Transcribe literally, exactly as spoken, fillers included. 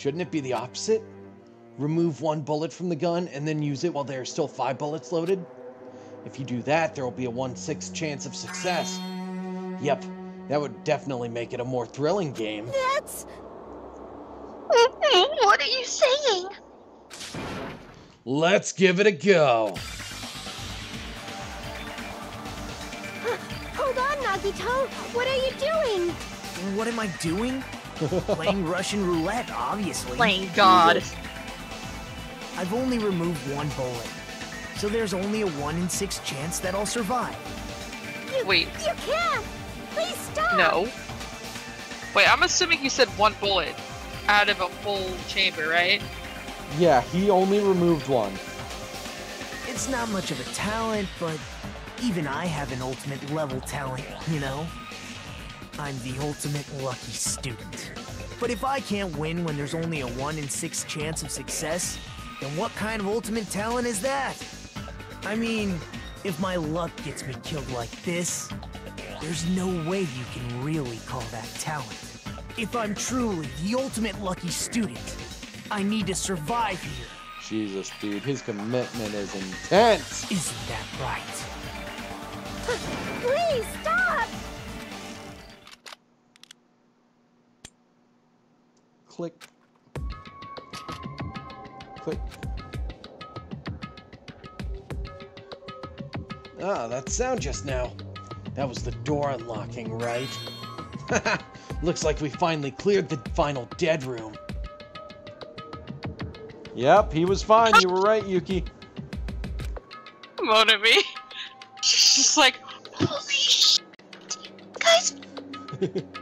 Shouldn't it be the opposite? Remove one bullet from the gun and then use it while there are still five bullets loaded? If you do that, there will be a one sixth chance of success. Yep, that would definitely make it a more thrilling game. That's... What are you saying? Let's give it a go. Uh, hold on, Nagito. What are you doing? What am I doing? Playing Russian roulette, obviously. Playing God. I've only removed one bullet. So there's only a one in six chance that I'll survive. You, Wait. You can't! Please stop! No. Wait, I'm assuming you said one bullet out of a full chamber, right? Yeah, he only removed one. It's not much of a talent, but even I have an ultimate level talent, you know? I'm the ultimate lucky student. But if I can't win when there's only a one in six chance of success, then what kind of ultimate talent is that? I mean, if my luck gets me killed like this, there's no way you can really call that talent. If I'm truly the ultimate lucky student, I need to survive here. Jesus, dude, his commitment is intense. Isn't that right? Please stop! Click. Click. Ah, that sound just now. That was the door unlocking, right? Looks like we finally cleared the final dead room. Yep, he was fine. You were right, Yuki. Monami. She's just like, holy shit, guys.